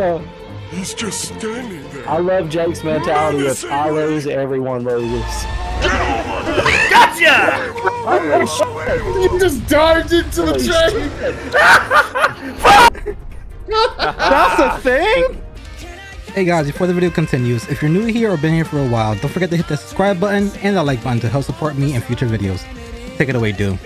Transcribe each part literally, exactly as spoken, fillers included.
though. He's just standing there. I love Jake's mentality of I lose, everyone loses. Get over here! Gotcha! Oh, you just dived into the train! That's a thing? Hey guys, before the video continues, if you're new here or been here for a while, don't forget to hit that subscribe button and that like button to help support me in future videos. Take it away, dude.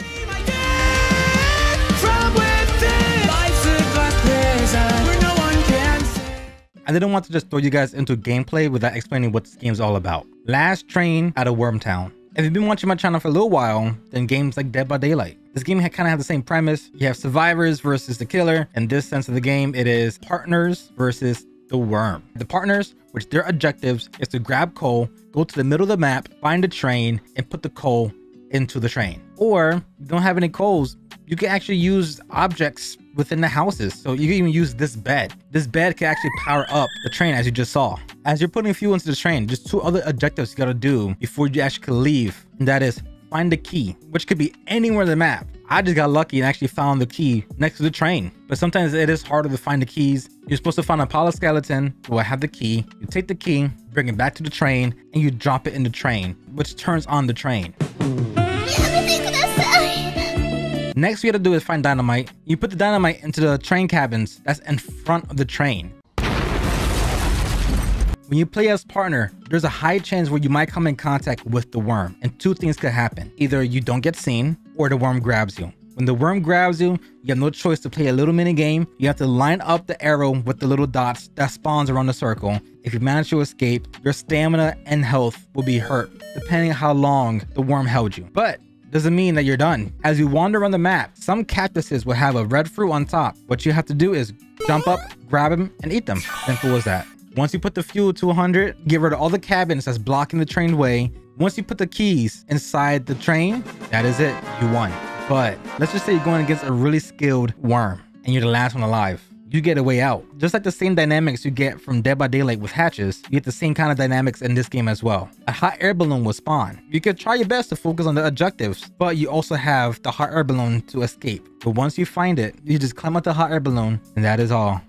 I didn't want to just throw you guys into gameplay without explaining what this game's all about. Last train out of Wormtown. If you've been watching my channel for a little while, then games like Dead by Daylight. This game kind of has the same premise. You have survivors versus the killer. In this sense of the game, it is partners versus the worm. The partners, which their objectives is to grab coal, go to the middle of the map, find a train, and put the coal into the train. Or if you don't have any coals, you can actually use objects within the houses. So you can even use this bed. This bed can actually power up the train, as you just saw. As you're putting fuel into the train, there's two other objectives you gotta do before you actually leave. And that is find the key, which could be anywhere on the map. I just got lucky and actually found the key next to the train. But sometimes it is harder to find the keys. You're supposed to find a polyskeleton that will have the key. You take the key, bring it back to the train, and you drop it in the train, which turns on the train. Next, we have to do is find dynamite. You put the dynamite into the train cabins that's in front of the train. When you play as partner, there's a high chance where you might come in contact with the worm, and two things could happen. Either you don't get seen or the worm grabs you. When the worm grabs you, you have no choice to play a little mini game. You have to line up the arrow with the little dots that spawns around the circle. If you manage to escape, your stamina and health will be hurt depending on how long the worm held you. But doesn't mean that you're done. As you wander around the map, some cactuses will have a red fruit on top. What you have to do is jump up, grab them, and eat them. Simple as that. Once you put the fuel to one hundred, get rid of all the cabins that's blocking the train way. Once you put the keys inside the train, that is it, you won. But let's just say you're going against a really skilled worm and you're the last one alive. You get a way out. Just like the same dynamics you get from Dead by Daylight with hatches, you get the same kind of dynamics in this game as well. A hot air balloon will spawn. You can try your best to focus on the objectives, but you also have the hot air balloon to escape. But once you find it, you just climb up the hot air balloon and that is all.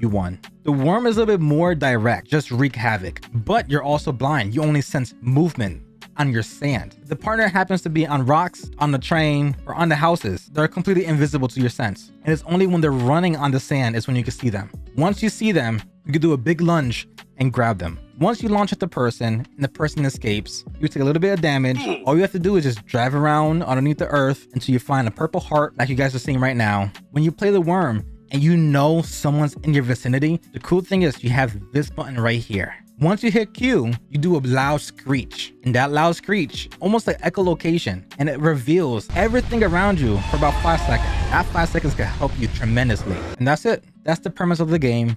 You won. The worm is a little bit more direct, just wreak havoc, but you're also blind. You only sense movement on your sand. The partner happens to be on rocks, on the train, or on the houses. They're completely invisible to your sense. And it's only when they're running on the sand is when you can see them. Once you see them, you can do a big lunge and grab them. Once you launch at the person and the person escapes, you take a little bit of damage. All you have to do is just drive around underneath the earth until you find a purple heart like you guys are seeing right now. When you play the worm and you know someone's in your vicinity, the cool thing is you have this button right here. Once you hit Q, you do a loud screech, and that loud screech, almost like echolocation, and it reveals everything around you for about five seconds. That five seconds can help you tremendously. And that's it. That's the premise of the game.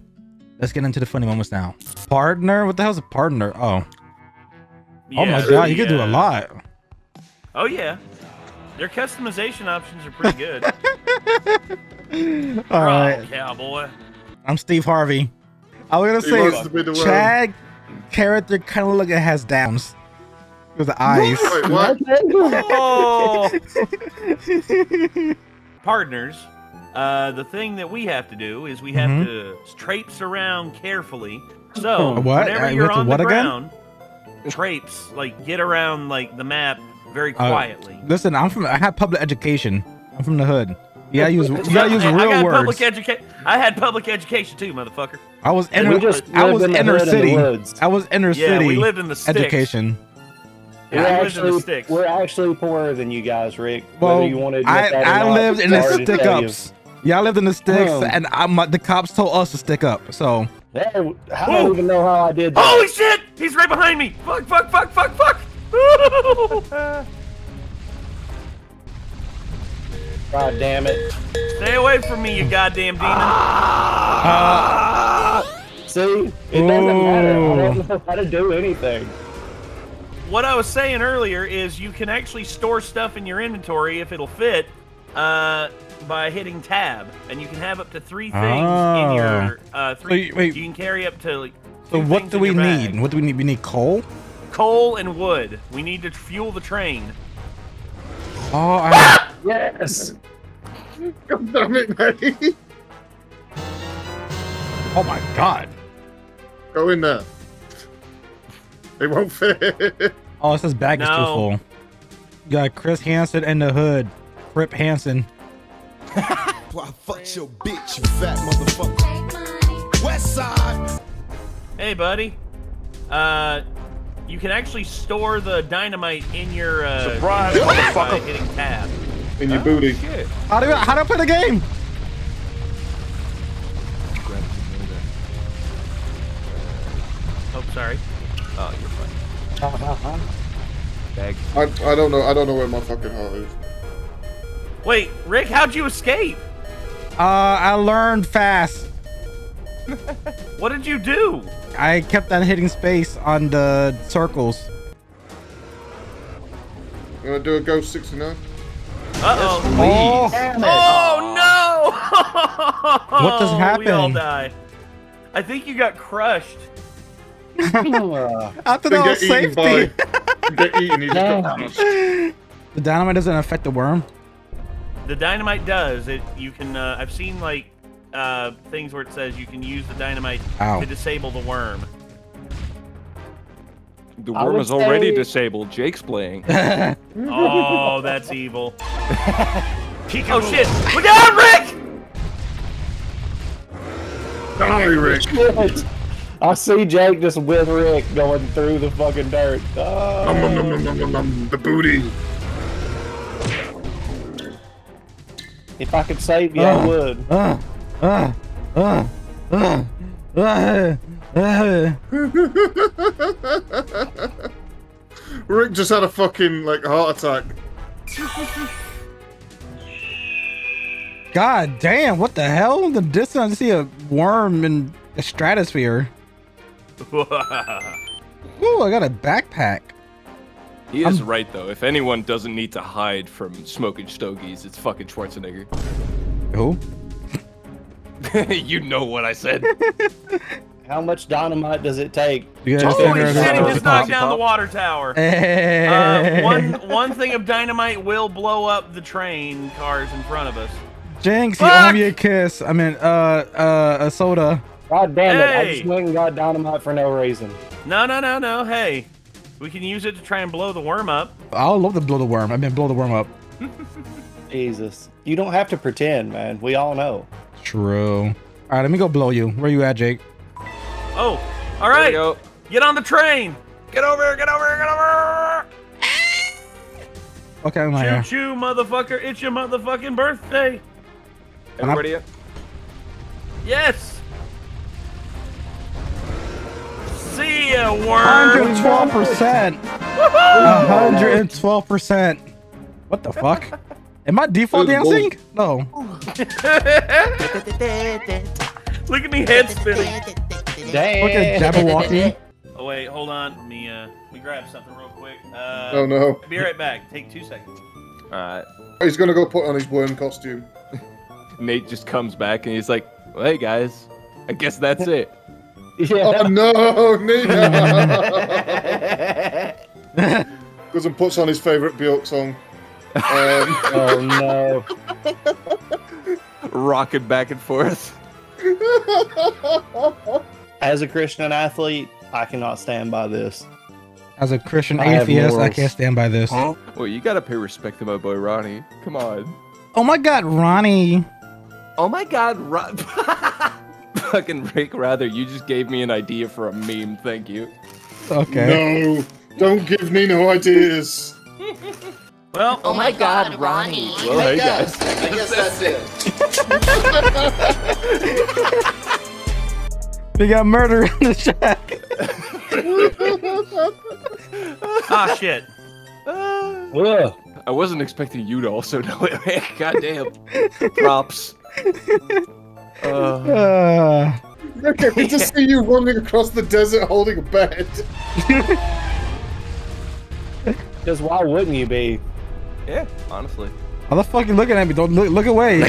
Let's get into the funny moments now. Partner? What the hell's a partner? Oh. Yeah, oh my god, you yeah. can do a lot. Oh yeah. Their customization options are pretty good. All right, cowboy. I'm Steve Harvey. I was gonna say to Chad character kind of look it has downs with the eyes. Wait, what? Oh. Partners, uh, the thing that we have to do is we have mm-hmm. to traipse around carefully. So what? whenever I, you're on the ground, again? traipse like get around like the map very quietly. Uh, listen, I'm from. I have public education. I'm from the hood. Yeah, use you gotta use real I got words. Public education. I had public education too, motherfucker. I was inner. I was in inner city. In I was inner yeah, city. Yeah, we lived in the sticks. Education. Yeah, we're, I actually, in the sticks. we're actually poorer than you guys, Rick. Well, you want to I, that I not, lived in the stick ups. Y'all lived in the sticks, oh. and I'm, the cops told us to stick up. So hey, I don't Whoa. even know how I did that. Holy shit! He's right behind me. Fuck! Fuck! Fuck! Fuck! Fuck! God damn it. Stay away from me, you goddamn demon. Ah. Ah. See? It doesn't Ooh. matter. I don't know how to do anything. What I was saying earlier is you can actually store stuff in your inventory if it'll fit uh, by hitting tab. And you can have up to three things ah. in your... Uh, three, so you, wait. you can carry up to... Like, so what do we need? Bag. What do we need? We need coal? Coal and wood. We need to fuel the train. Oh, I... Ah! Yes! God damn it, buddy! Oh my god. Go in there. They won't fit. Oh, it says bag no. is too full. You got Chris Hansen in the hood. Rip Hansen. Well, fuck your bitch, you fat motherfucker. West side. Hey, buddy. Uh, you can actually store the dynamite in your uh, surprise, in your motherfucker. Hitting tab. In your oh, booty. Shit. How do I, how do I play the game? Oh, sorry. Oh, you're fine. Bag. I I don't know. I don't know where my fucking heart is. Wait, Rick, how'd you escape? Uh, I learned fast. What did you do? I kept on hitting space on the circles. You wanna do a ghost sixty-nine? Uh oh. Please. Oh, oh no! What just happened? We all died. I think you got crushed. After the whole safety. Get eaten, he just got crushed. The dynamite doesn't affect the worm. The dynamite does. It you can. Uh, I've seen like uh, things where it says you can use the dynamite Ow. to disable the worm. The worm is say... already disabled. Jake's playing. Oh, that's evil. Oh shit! Look out, Rick! Sorry, Rick. I see Jake just with Rick going through the fucking dirt. Oh. Nom, nom, nom, nom, nom, nom. The booty. If I could save you, uh, I would. Uh, uh, uh, uh, uh, uh. Rick just had a fucking like heart attack. God damn! What the hell? The distance I see a worm in the stratosphere. Ooh, I got a backpack. He is I'm... right, though. If anyone doesn't need to hide from smoking stogies, it's fucking Schwarzenegger. Who? You know what I said. How much dynamite does it take? Holy shit, he just knocked down the water tower. uh, one, one thing of dynamite will blow up the train cars in front of us. Jinx, Fuck! you owe me a kiss. I mean, uh, uh, a soda. God damn it. Hey. I just went and got dynamite for no reason. No, no, no, no. Hey. We can use it to try and blow the worm up. I'll love to blow the worm. I mean, blow the worm up. Jesus. You don't have to pretend, man. We all know. True. All right, let me go blow you. Where you at, Jake? Oh, all right. Go. Get on the train. Get over here. Get over here. Get over here. Okay, I'm here. Choo-choo, motherfucker. It's your motherfucking birthday. Everybody up? Yes. See ya, worm. one hundred twelve percent. one hundred twelve percent. What the fuck? Am I default dancing? No. Look at me head spinning. Damn. Look at Jabberwocky. Oh wait, hold on. Let me uh, let me grab something real quick. Uh, oh no. Be right back. Take two seconds. All right. He's gonna go put on his worm costume. Nate just comes back and he's like, well, "Hey guys, I guess that's it." Yeah. Oh no, Nina! Goes and puts on his favourite Bjork song. Um, oh no. Rocking back and forth. As a Christian athlete, I cannot stand by this. As a Christian I atheist, I can't stand by this. Huh? Well, you gotta pay respect to my boy Ronnie. Come on. Oh my god, Ronnie. Oh my god, Ronnie. Fucking Rick, rather, you just gave me an idea for a meme, thank you. Okay. No, don't give me no ideas. Well, oh my god, Ronnie. Well, hey guys. I guess that's it. We got murder in the shack. Ah, shit. Uh, I wasn't expecting you to also know it, man. Goddamn. Props. Uh, uh, okay, we just see you running across the desert holding a bed. Because why wouldn't you be? Yeah, honestly. How the fuck are you looking at me? Don't look, look away.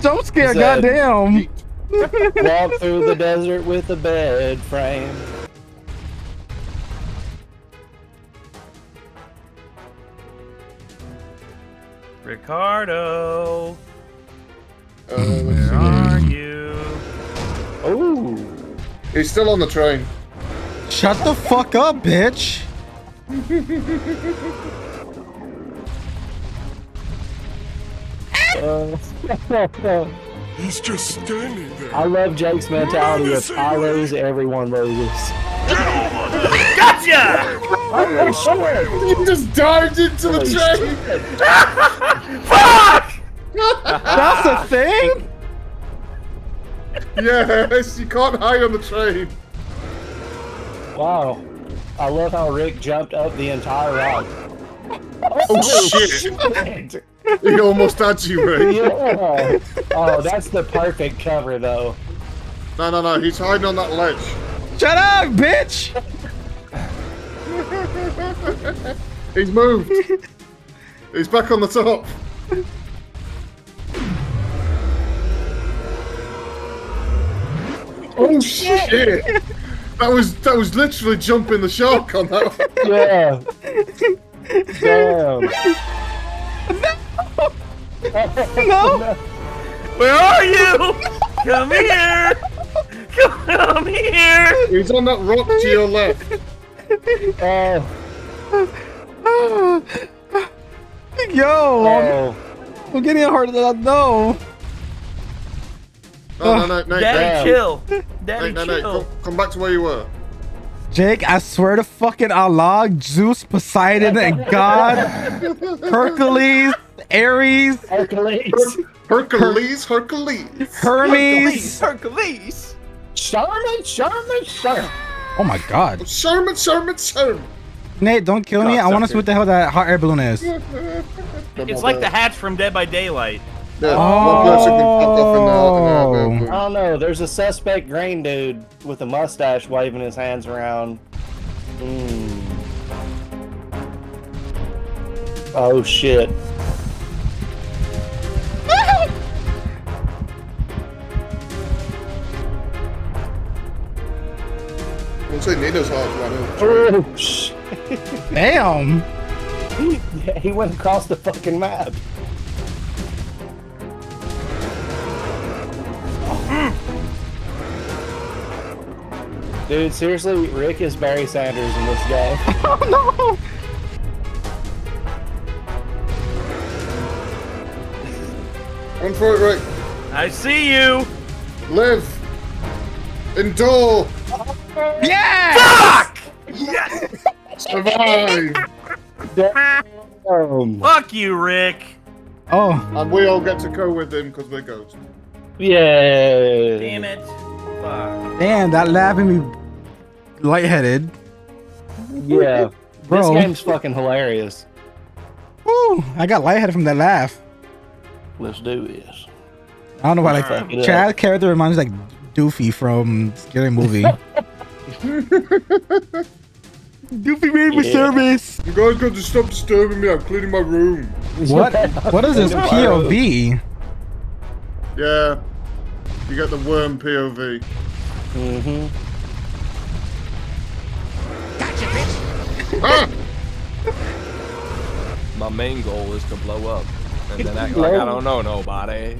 Don't scare, said, goddamn. Walk through the desert with a bed frame. Rick Ricardo! Oh, where are you? Oh! He's still on the train. Shut the fuck up, bitch! uh, He's just standing there. I love Jake's mentality of I lose, everyone loses. Get over there! Gotcha! Oh, he just dived into the train! Fuck! That's a thing? Yes, you can't hide on the train. Wow. I love how Rick jumped up the entire rock. Oh, oh shit! He almost had you, Rick. Yeah. Oh, that's the perfect cover, though. No, no, no, he's hiding on that ledge. Shut up, bitch! He's moved. He's back on the top. Oh shit! That was that was literally jumping the shark on that one. Yeah. Damn. No. No. Where are you? Come here. Come here. He's on that rock to your left. Oh. Yo. Oh. I'm getting a heart attack. No. Oh, no, no, no, Daddy, no. Chill. Daddy, no, no, chill. No, no. Come, come back to where you were. Jake, I swear to fucking Allah, Zeus, Poseidon, and God, Hercules, Ares, Hercules, Her Hercules, Hercules, Hermes, Hercules, Hercules. Sherman, Sherman, Sherman. Oh my God. Sherman, Sherman, Sherman. Nate, don't kill me. God, I want to see what the hell that hot air balloon is. It's like the hatch from Dead by Daylight. Yeah, oh. in the, in the, in the I don't know. There's a suspect green dude with a mustache waving his hands around. Mm. Oh shit! Looks like Nato's hot right now. Damn! He, he went across the fucking map. Dude, seriously, Rick is Barry Sanders in this game. Oh no! Run for it, Rick. I see you. Live. Endure. Yes! Fuck! Yes! Survive. Damn. Fuck you, Rick. Oh. And we all get to go with him because we're ghosts. Yeah. Damn it. Fuck. Damn, that lab made me lightheaded. Yeah. Bro. This game's fucking hilarious. Woo! I got lightheaded from that laugh. Let's do this. I don't know why, like, right. Chad's character reminds me, like, Doofy from Scary Movie. Doofy made me yeah. service! You guys got to stop disturbing me, I'm cleaning my room. What? What is this P O V? Yeah. You got the worm P O V. Mm-hmm. Gotcha, bitch! Ah! My main goal is to blow up. And then act like I don't know nobody.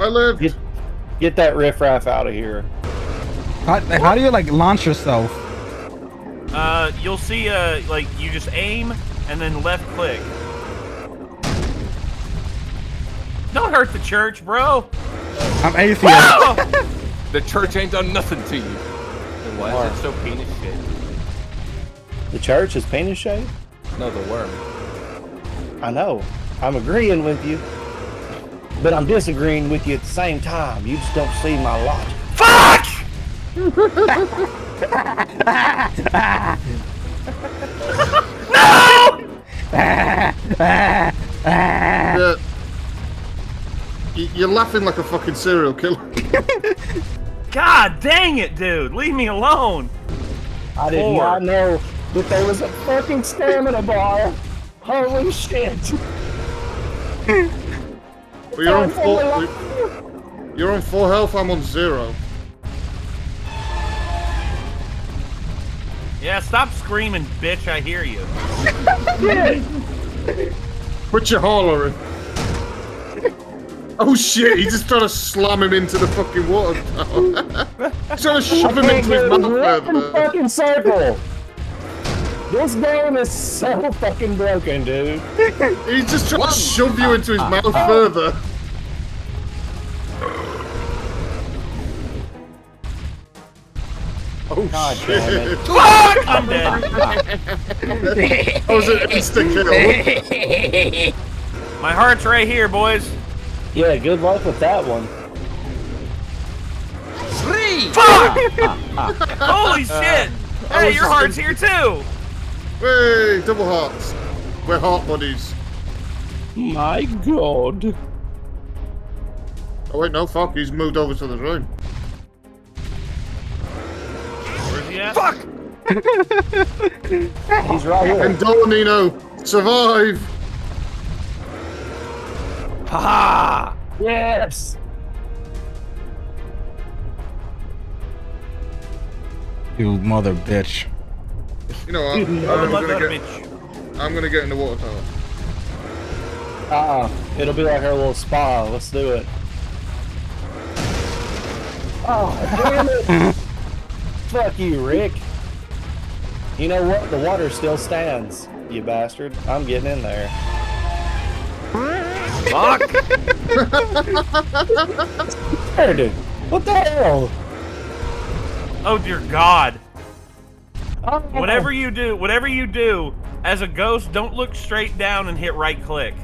I live. Get, get that riffraff out of here. How, how do you, like, launch yourself? Uh, you'll see, uh, like, you just aim and then left click. Don't hurt the church, bro! I'm atheist. The church ain't done nothing to you. Then why worm. Is it so penis shaped? The church is penis shaped? No, the worm. I know. I'm agreeing with you, but I'm disagreeing with you at the same time. You just don't see my logic. Fuck! No! You're laughing like a fucking serial killer. God dang it, dude! Leave me alone! I did Lord. not know that there was a fucking stamina bar. Holy shit! Well, you're on full. You're, you're on full health. I'm on zero. Yeah, stop screaming, bitch! I hear you. What you hollering? Oh shit, he just trying to slam him into the fucking water tower. He's trying to shove him into his mouth. Fucking fucking circle! This game is so fucking broken, dude. He's just trying what? to shove you into his uh, mouth uh, further. Oh God shit. Damn it. Fuck! I'm dead. That was an instant kill. My heart's right here, boys. Yeah, good luck with that one. Three! Fuck! Holy shit! Uh, hey, your heart's here too! Hey, double hearts. We're heart buddies. My God. Oh wait, no, fuck, he's moved over to the room. Where's he at? Fuck! He's right here. And Dolonino, survive! Haha! Yes! You mother bitch. You know what? I'm, I'm, gonna get, I'm gonna get in the water tower. Uh uh. It'll be like our little spa. Let's do it. Oh, damn it! Fuck you, Rick. You know what? The water still stands, you bastard. I'm getting in there. Fuck! Dude, what the hell? Oh dear God! Oh, whatever you do, whatever you do, as a ghost, don't look straight down and hit right click.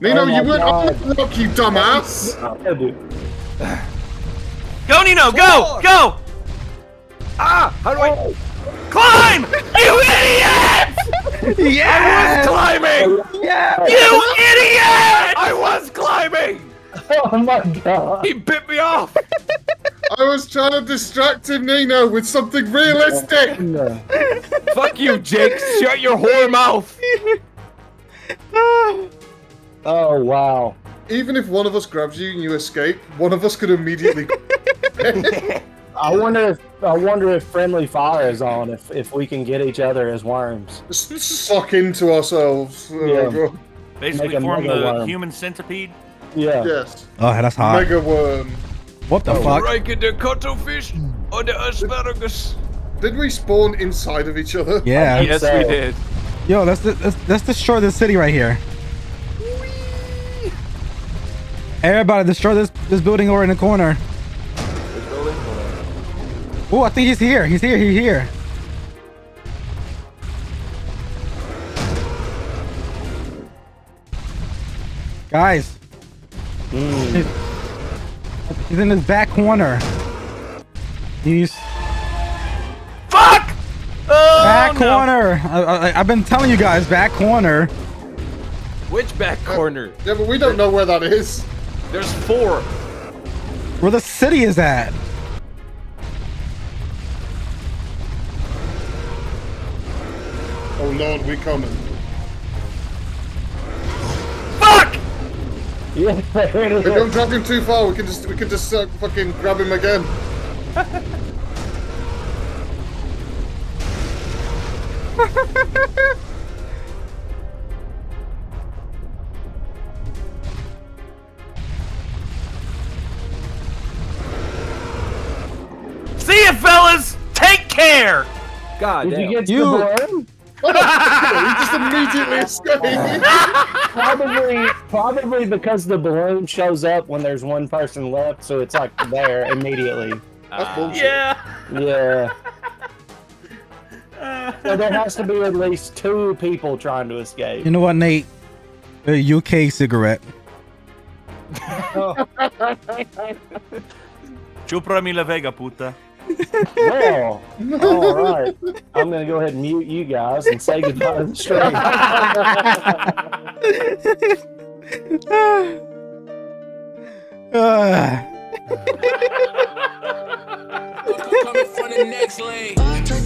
Nino, oh you went on the block, you dumbass! Yeah, dude. Go, Nino, go, go! Ah, how do I oh. climb? You idiot! Yes! I was climbing. Yes! You idiot! I was climbing. Oh my God! He bit me off. I was trying to distract him, Nino, with something realistic. No. Fuck you, Jake! Shut your whore mouth. Oh wow! Even if one of us grabs you and you escape, one of us could immediately. I wonder if I wonder if friendly fire is on. If if we can get each other as worms, just suck into ourselves. Yeah. Uh, basically form the worm. Human centipede. Yeah. Yes. Oh, that's hot. Mega worm. What the oh, fuck? Right in the cuttlefish or the asparagus. Did we spawn inside of each other? Yeah. Yes, so. we did. Yo, let's let's let's destroy this city right here. Whee! Everybody, destroy this this building over in the corner. Oh, I think he's here. He's here. He's here. Guys. Mm. He's in his back corner. He's... Fuck! Oh, back no. corner. I, I, I've been telling you guys, back corner. Which back corner? Yeah, but we don't know where that is. There's four. Where the city is at. Oh Lord, we coming. Fuck! Yeah, we don't drop him too far. We can just, we can just uh, fucking grab him again. See ya, fellas. Take care. God damn. Did you get to the burn? He just immediately escaped. Probably, probably because the balloon shows up when there's one person left, so it's like there immediately. Uh, yeah. Yeah. Uh, so there has to be at least two people trying to escape. You know what, Nate? A U K cigarette. Oh. Chuprami la vega, puta. Well, all right. I'm gonna go ahead and mute you guys and say goodbye to the stream. uh.